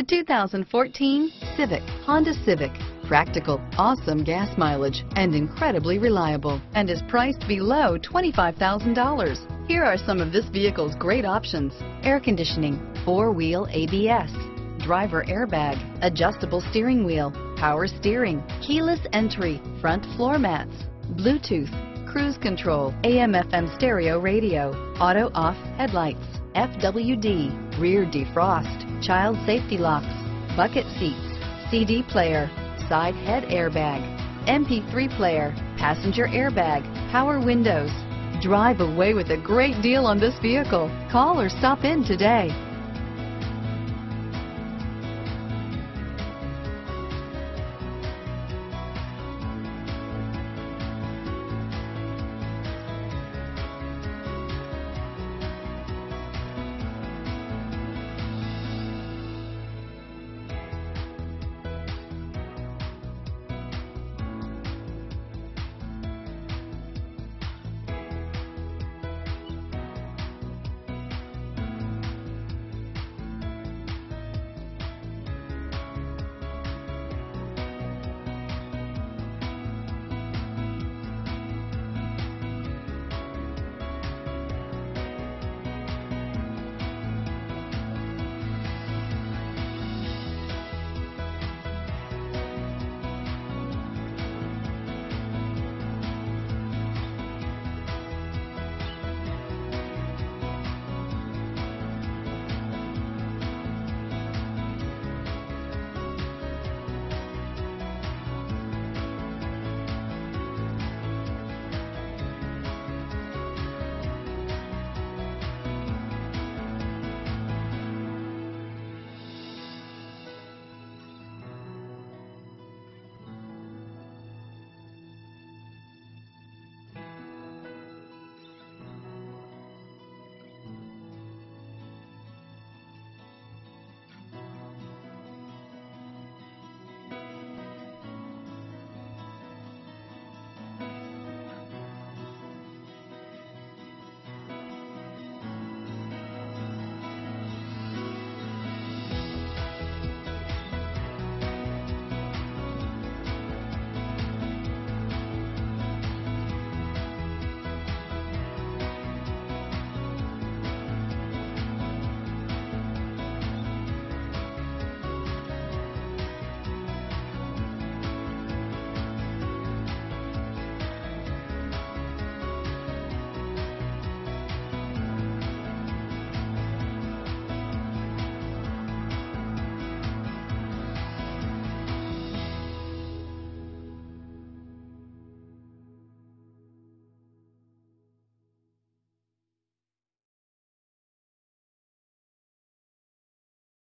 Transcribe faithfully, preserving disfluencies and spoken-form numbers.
The two thousand fourteen Civic, Honda Civic. Practical, awesome gas mileage, and incredibly reliable, and is priced below twenty-five thousand dollars. Here are some of this vehicle's great options: air conditioning, four-wheel A B S, driver airbag, adjustable steering wheel, power steering, keyless entry, front floor mats, Bluetooth, cruise control, A M F M stereo radio, auto off headlights, F W D, rear defrost, child safety locks, bucket seats, C D player, side head airbag, M P three player, passenger airbag, power windows. Drive away with a great deal on this vehicle. Call or stop in today.